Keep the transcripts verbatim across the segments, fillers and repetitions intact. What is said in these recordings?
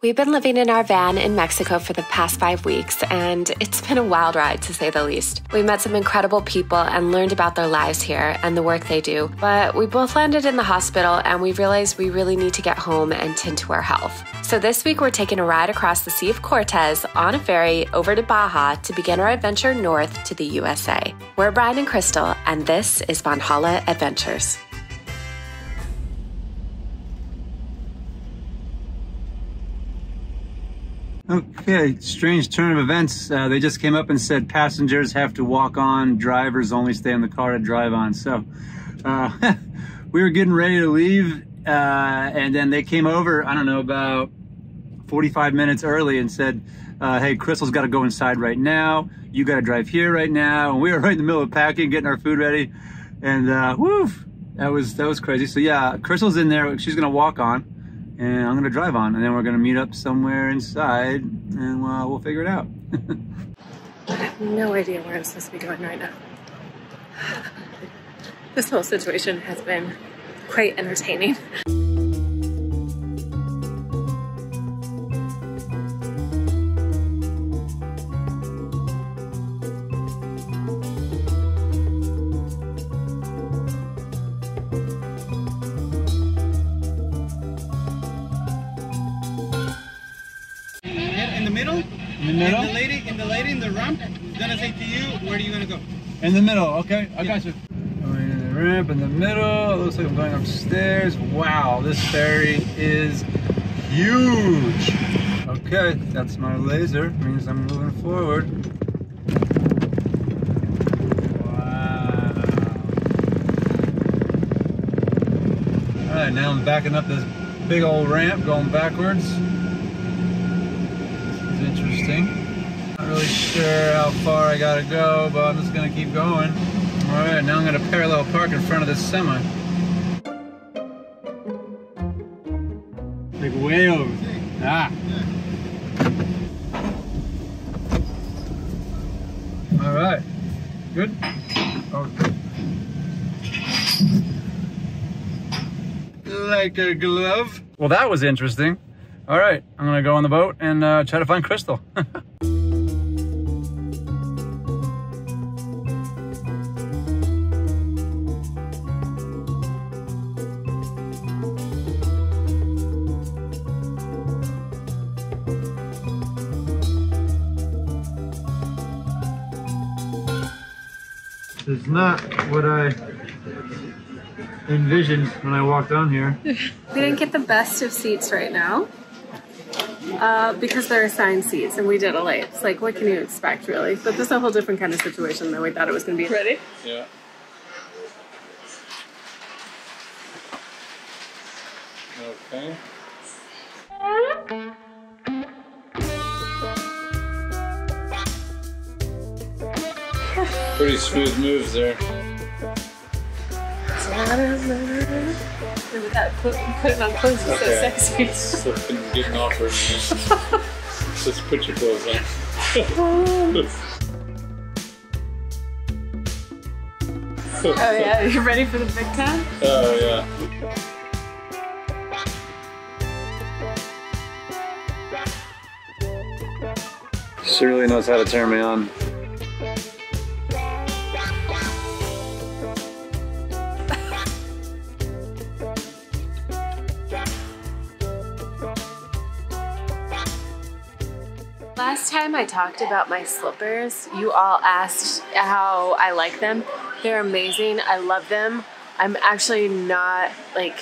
We've been living in our van in Mexico for the past five weeks, and it's been a wild ride, to say the least. We met some incredible people and learned about their lives here and the work they do, but we both landed in the hospital and we realized we really need to get home and tend to our health. So this week we're taking a ride across the Sea of Cortez on a ferry over to Baja to begin our adventure north to the U S A. We're Brian and Crystal, and this is Vanhalla Adventures. Okay, strange turn of events. Uh, they just came up and said passengers have to walk on, drivers only stay in the car to drive on. So uh, we were getting ready to leave, uh, and then they came over, I don't know, about forty-five minutes early and said, uh, hey, Crystal's got to go inside right now. You got to drive here right now. And we were right in the middle of packing, getting our food ready. And uh, woof, that was, that was crazy. So yeah, Crystal's in there. She's going to walk on. And I'm gonna drive on, and then we're gonna meet up somewhere inside, and uh, we'll figure it out. I have no idea where I'm supposed to be going right now. This whole situation has been quite entertaining. In the middle, okay, I got you. Going in the ramp in the middle, it looks like I'm going upstairs. Wow, this ferry is huge. Okay, that's my laser, means I'm moving forward. Wow. All right, now I'm backing up this big old ramp, going backwards. This is interesting. Not really sure how far I gotta go, but I'm just gonna keep going. All right, now I'm gonna parallel park in front of this semi. Like way over. Ah. All right. Good. Okay. Like a glove. Well, that was interesting. All right, I'm gonna go on the boat and uh, try to find Crystal. It's not what I envisioned when I walked on here. We didn't get the best of seats right now uh, because they're assigned seats and we did a late. It's like, what can you expect, really? But this is a whole different kind of situation than we thought it was going to be. Ready? Yeah. Okay. Pretty smooth moves there. Without putting on clothes is okay. So sexy. Slipping, getting off her. Just put your clothes on. Oh yeah, you ready for the big time? Oh yeah. She really knows how to turn me on. Last time I talked about my slippers, you all asked how I like them. They're amazing. I love them. I'm actually not like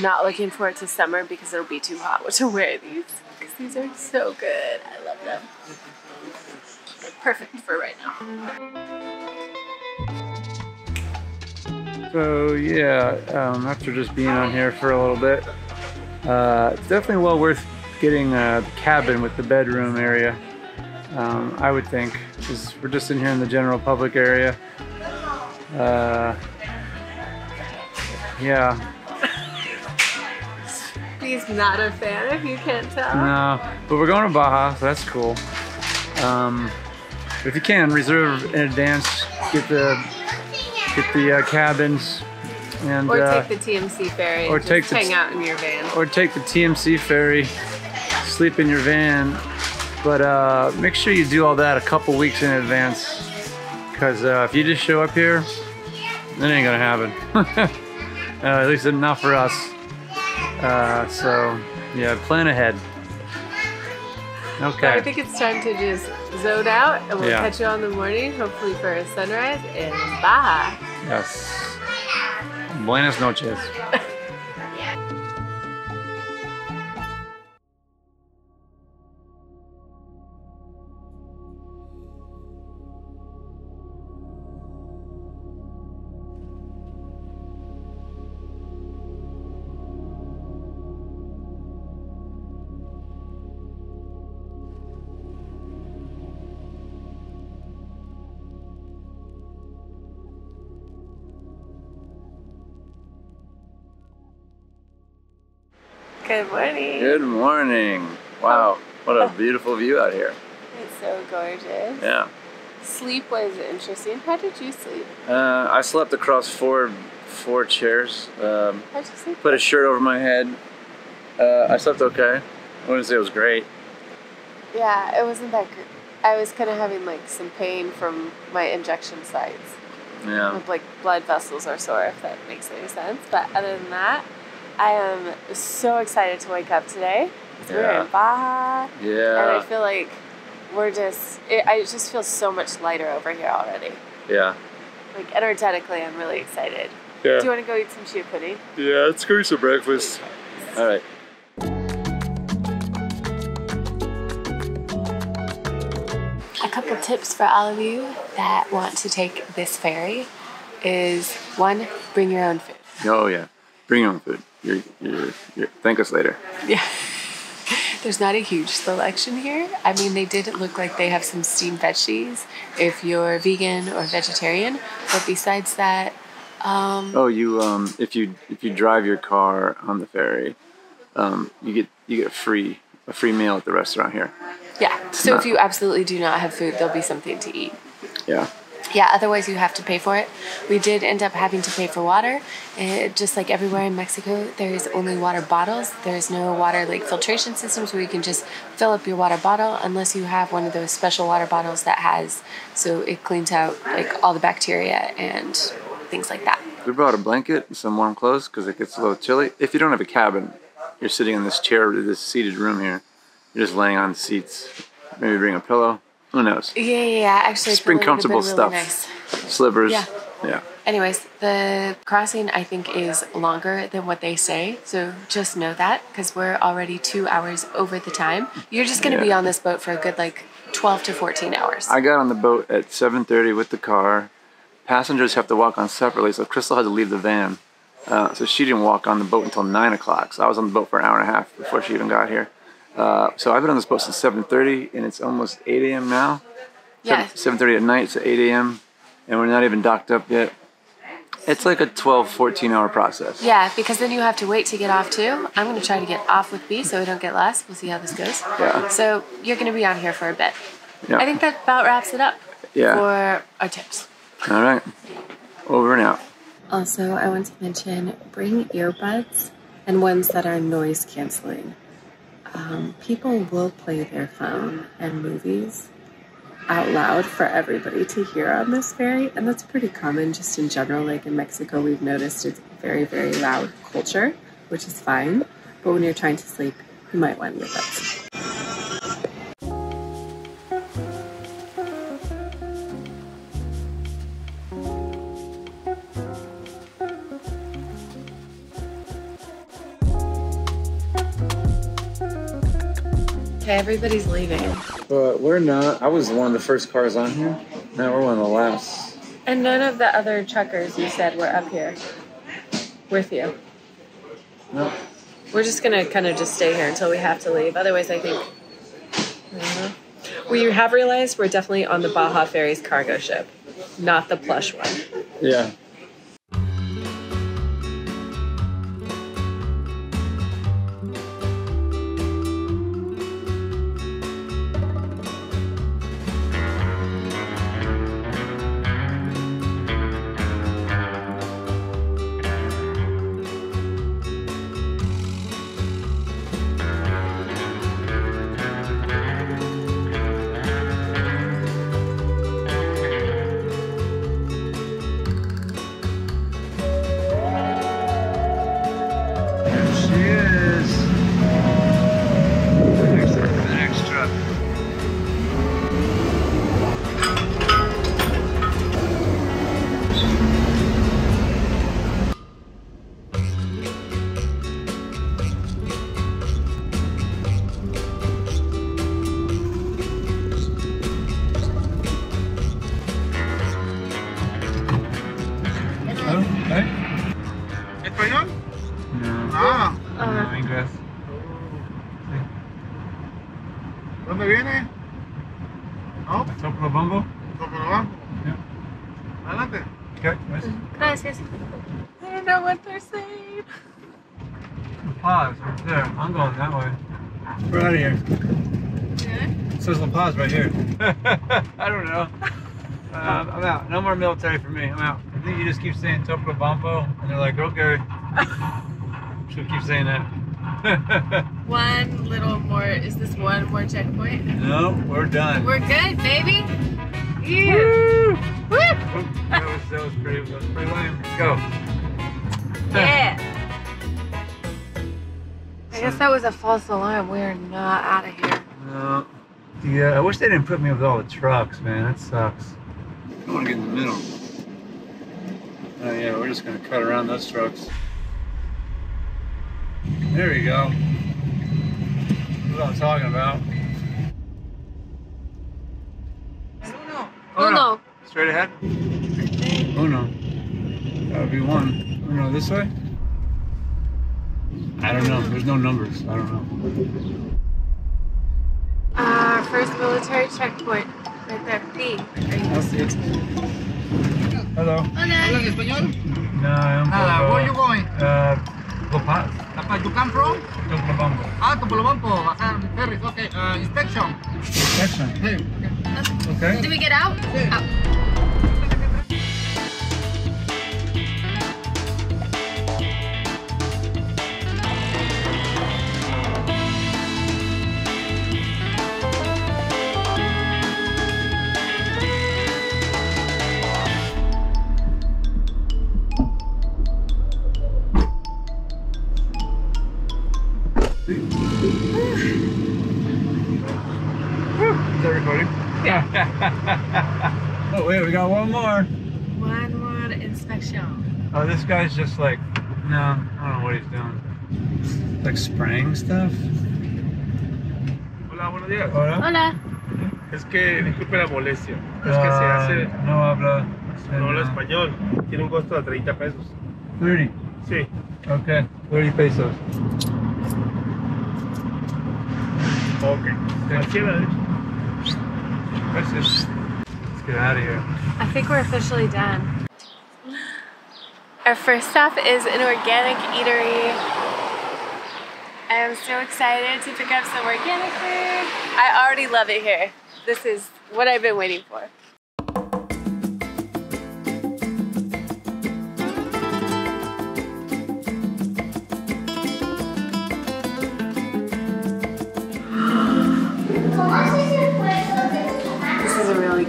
not looking forward to summer because it'll be too hot to wear these, because these are so good. I love them. Perfect for right now. So yeah, um, after just being on here for a little bit, uh, it's definitely well worth getting a cabin with the bedroom area, um, I would think, because we're just in here in the general public area. Uh, yeah. He's not a fan, if you can't tell. No, but we're going to Baja, so that's cool. Um, if you can, reserve in advance, get the get the uh, cabins. And, or uh, take the T M C ferry, or and take just the hang out in your van. Or take the T M C ferry. sleep in your van. But uh, make sure you do all that a couple weeks in advance, because uh, if you just show up here, it ain't gonna happen. uh, at least not for us. Uh, so yeah, plan ahead. Okay. So I think it's time to just zone out, and we'll yeah. catch you all in the morning, hopefully for a sunrise, and bye. Yes. Buenas noches. Good morning. Good morning. Wow, what a beautiful view out here. It's so gorgeous. Yeah. Sleep was interesting. How did you sleep? Uh, I slept across four four chairs. Um, How'd you sleep? Put a shirt over my head. Uh, I slept okay. I wouldn't say it was great. Yeah, it wasn't that good. I was kind of having like some pain from my injection sites. Yeah. With, like, blood vessels are sore, if that makes any sense. But other than that, I am so excited to wake up today. Yeah. We're in Baja. Yeah. And I feel like we're just, it, I just feel so much lighter over here already. Yeah. Like, energetically, I'm really excited. Yeah. Do you want to go eat some chia pudding? Yeah, let's go eat some breakfast. breakfast. All right. A couple tips for all of you that want to take this ferry is, one, bring your own food. Oh, yeah. Bring your own food. You're, you're, you're, thank us later. Yeah. There's not a huge selection here. I mean, they did look like they have some steamed veggies if you're vegan or vegetarian. But besides that, um, oh, you um, if you if you drive your car on the ferry, um, you get you get a free a free meal at the restaurant here. Yeah. It's so not, if you absolutely do not have food, there'll be something to eat. Yeah. Yeah, otherwise you have to pay for it. We did end up having to pay for water. It, just like everywhere in Mexico, there is only water bottles. There's no water like filtration systems where you can just fill up your water bottle, unless you have one of those special water bottles that has, so it cleans out like all the bacteria and things like that. We brought a blanket and some warm clothes because it gets a little chilly. If you don't have a cabin, you're sitting in this chair, this seated room here. You're just laying on seats. Maybe bring a pillow. Who knows? Yeah, yeah, yeah. Actually, just bring comfortable really stuff. Nice. Slippers. Yeah. yeah. Anyways, the crossing, I think, is longer than what they say. So just know that, because we're already two hours over the time. You're just going to yeah. be on this boat for a good, like, twelve to fourteen hours. I got on the boat at seven thirty with the car. Passengers have to walk on separately, so Crystal had to leave the van. Uh, so she didn't walk on the boat until nine o'clock. So I was on the boat for an hour and a half before she even got here. Uh, so I've been on this boat since seven thirty, and it's almost eight A M now. Yeah. seven thirty at night, it's eight A M, and we're not even docked up yet. It's like a twelve, fourteen hour process. Yeah, because then you have to wait to get off too. I'm going to try to get off with B so we don't get lost. We'll see how this goes. Yeah. So you're going to be on here for a bit. Yeah. I think that about wraps it up yeah. for our tips. All right. Over and out. Also, I want to mention, bring earbuds and ones that are noise canceling. Um, people will play their phone and movies out loud for everybody to hear on this ferry, and that's pretty common just in general. Like in Mexico, we've noticed it's a very, very loud culture, which is fine, but when you're trying to sleep, you might want to get that. Okay, everybody's leaving. But we're not. I was one of the first cars on here. Now we're one of the last. And none of the other truckers you said were up here with you. No. We're just going to kind of just stay here until we have to leave. Otherwise, I think... Mm-hmm. We have realized we're definitely on the Baja Ferries cargo ship, not the plush one. Yeah. ¿Dónde viene? ¿No? Topolobampo. Topolobampo. Yeah. Adelante. Okay, nice. Gracias. I don't know what they're saying. La Paz, right there. I'm going that way. We're out of here. Yeah? It says La Paz right here. I don't know. uh, I'm out. No more military for me. I'm out. I think you just keep saying Topolobampo, and they're like, okay. She'll keep saying that. One little more. Is this one more checkpoint? No, we're done. We're good, baby. Yeah. Woo! Woo! That was, that was pretty, that was pretty lame. Let's go. Yeah. I guess that was a false alarm. We are not out of here. No. Yeah, I wish they didn't put me with all the trucks, man. That sucks. I don't want to get in the middle. Oh yeah, we're just gonna cut around those trucks. There we go. That's what I'm talking about. Oh, no. Straight ahead? Oh no. That would be one. Oh no, this way? I don't know. There's no numbers. I don't know. Uh, first military checkpoint. Right there. B. Are you listening to me? Hello. Hola. No, I'm from, uh, where are you going? Uh, La Paz. You come from? Topolobampo. Ah, Topolobampo. Bajar ferries. Okay. Uh, inspection. Inspection. Hey. Okay. Okay. Did we get out? Yeah. Out. Is that recording? Yeah. Oh wait, we got one more. One more inspection. Oh, this guy's just like, no, I don't know what he's doing. Like spraying stuff. Hola, buenos días. Hola. Hola. Es que disculpe la molestia. Uh, es que se hace. No habla. No habla español. Tiene un costo de treinta pesos. thirty. Sí. Okay. thirty pesos. Okay. Cualquiera de ellos. Let's get out of here. I think we're officially done. Our first stop is an organic eatery. I am so excited to pick up some organic food. I already love it here. This is what I've been waiting for.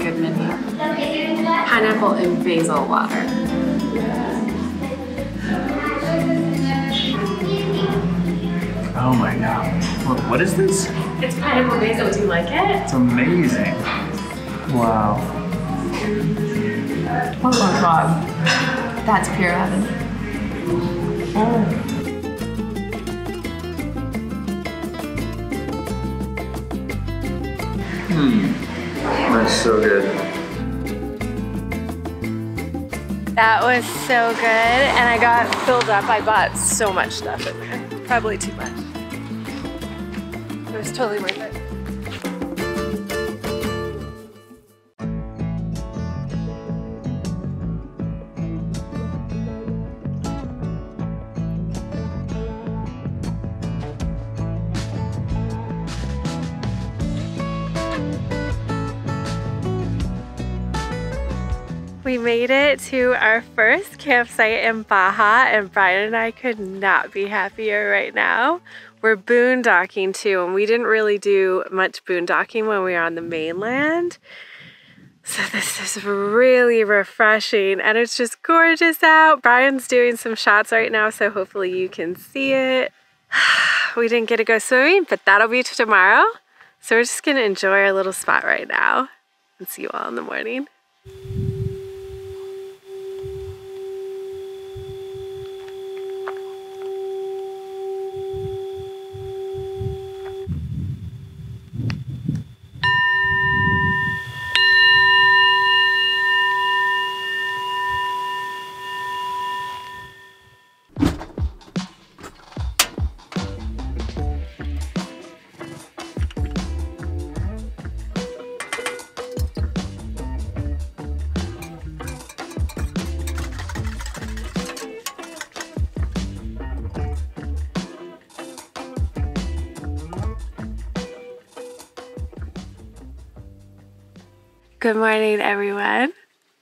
Good menu. Pineapple and basil water. Oh my god. What, what is this? It's pineapple basil. Do you like it? It's amazing. Wow. Oh my god. That's pure heaven. Oh. Hmm. That's so good. That was so good, and I got filled up. I bought so much stuff in there. Probably too much. It was totally worth it. We made it to our first campsite in Baja, and Brian and I could not be happier right now. We're boondocking too, and we didn't really do much boondocking when we were on the mainland. So this is really refreshing, and it's just gorgeous out. Brian's doing some shots right now, so hopefully you can see it. We didn't get to go swimming, but that'll be tomorrow. So we're just gonna enjoy our little spot right now and see you all in the morning. Good morning, everyone.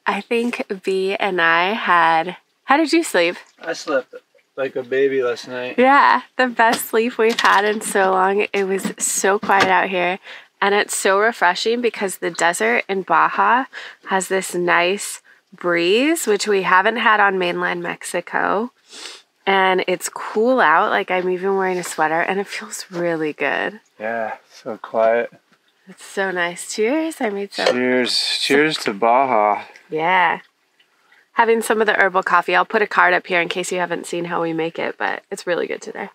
I think B and I had, how did you sleep? I slept like a baby last night. Yeah, the best sleep we've had in so long. It was so quiet out here. And it's so refreshing because the desert in Baja has this nice breeze, which we haven't had on mainland Mexico. And it's cool out. Like, I'm even wearing a sweater and it feels really good. Yeah, so quiet. It's so nice. Cheers. I made some. Cheers. Cheers to Baja. Yeah. Having some of the herbal coffee. I'll put a card up here in case you haven't seen how we make it, but it's really good today.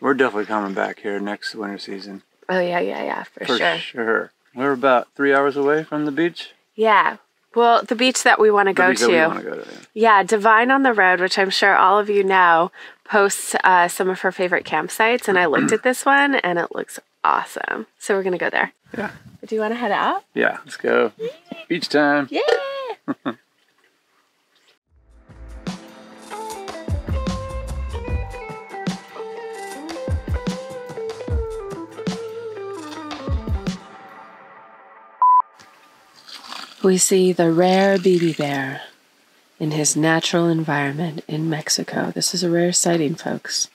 We're definitely coming back here next winter season. Oh, yeah, yeah, yeah, for, for sure. For sure. We're about three hours away from the beach. Yeah. Well, the beach that we want to go to. Yeah. yeah, Divine on the Road, which I'm sure all of you know, posts uh, some of her favorite campsites. And I looked at this one, and it looks awesome. So we're going to go there. Yeah. But do you want to head out? Yeah, let's go. Yay. Beach time. Yeah. We see the rare baby bear in his natural environment in Mexico. This is a rare sighting, folks.